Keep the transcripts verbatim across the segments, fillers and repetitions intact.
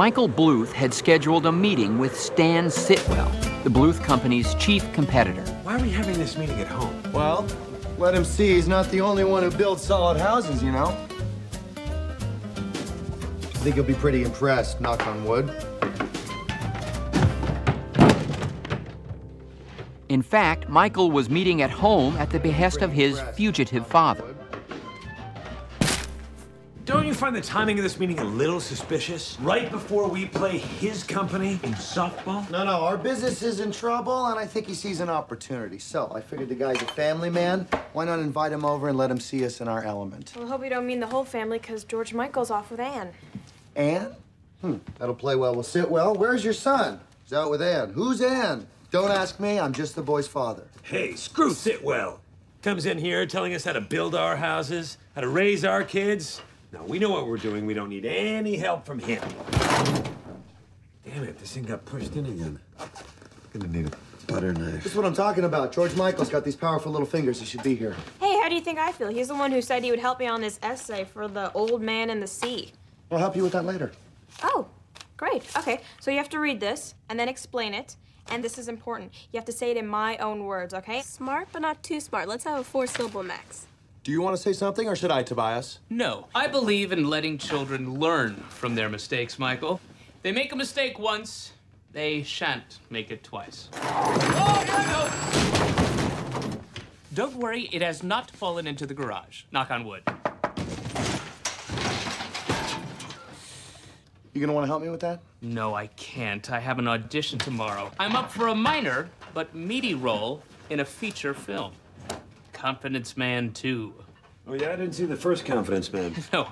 Michael Bluth had scheduled a meeting with Stan Sitwell, the Bluth company's chief competitor. Why are we having this meeting at home? Well, let him see he's not the only one who builds solid houses, you know? I think he'll be pretty impressed, knock on wood. In fact, Michael was meeting at home at the behest of his fugitive father. Don't you find the timing of this meeting a little suspicious? Right before we play his company in softball? No, no, our business is in trouble, and I think he sees an opportunity. So I figured the guy's a family man. Why not invite him over and let him see us in our element? Well, I hope you don't mean the whole family, because George Michael's off with Ann. Ann? Hmm, that'll play well. We'll sit well. Where's your son? He's out with Ann. Who's Ann? Don't ask me, I'm just the boy's father. Hey, screw Sitwell. Comes in here telling us how to build our houses, how to raise our kids. No, we know what we're doing. We don't need any help from him. Damn it, this thing got pushed in again. I'm gonna need a butter knife. This is what I'm talking about. George Michael's got these powerful little fingers. He should be here. Hey, how do you think I feel? He's the one who said he would help me on this essay for The Old Man and the Sea. I'll help you with that later. Oh, great. Okay, so you have to read this and then explain it. And this is important. You have to say it in my own words, okay? Smart, but not too smart. Let's have a four-syllable max. Do you want to say something, or should I, Tobias? No. I believe in letting children learn from their mistakes, Michael. They make a mistake once, they shan't make it twice. Oh, here we go! Don't worry, it has not fallen into the garage. Knock on wood. You gonna want to help me with that? No, I can't. I have an audition tomorrow. I'm up for a minor, but meaty role in a feature film. Confidence Man two. Oh, yeah? I didn't see the first Confidence Man. No.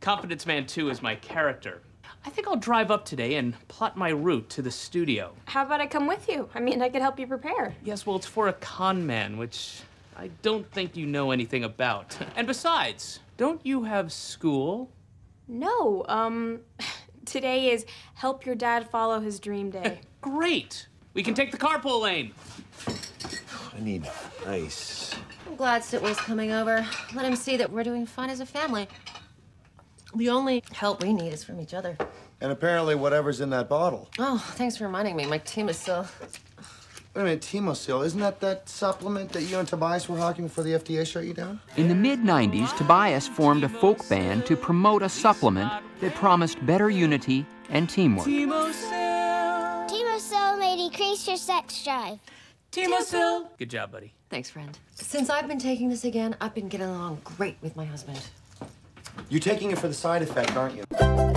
Confidence Man two is my character. I think I'll drive up today and plot my route to the studio. How about I come with you? I mean, I could help you prepare. Yes, well, it's for a con man, which I don't think you know anything about. And besides, don't you have school? No, um... Today is Help Your Dad Follow His Dream Day. Great! We can take the carpool lane. I need ice. I'm glad Sitwell's coming over. Let him see that we're doing fine as a family. The only help we need is from each other. And apparently whatever's in that bottle. Oh, thanks for reminding me. My Timosil. Wait a minute, Timosil, isn't that that supplement that you and Tobias were hawking before the F D A shut you down? In the mid nineties, Tobias formed a folk band to promote a supplement that promised better unity and teamwork. Timosil. Timosil may decrease your sex drive. Timosil. Good job, buddy. Thanks, friend. Since I've been taking this again, I've been getting along great with my husband. You're taking it for the side effect, aren't you?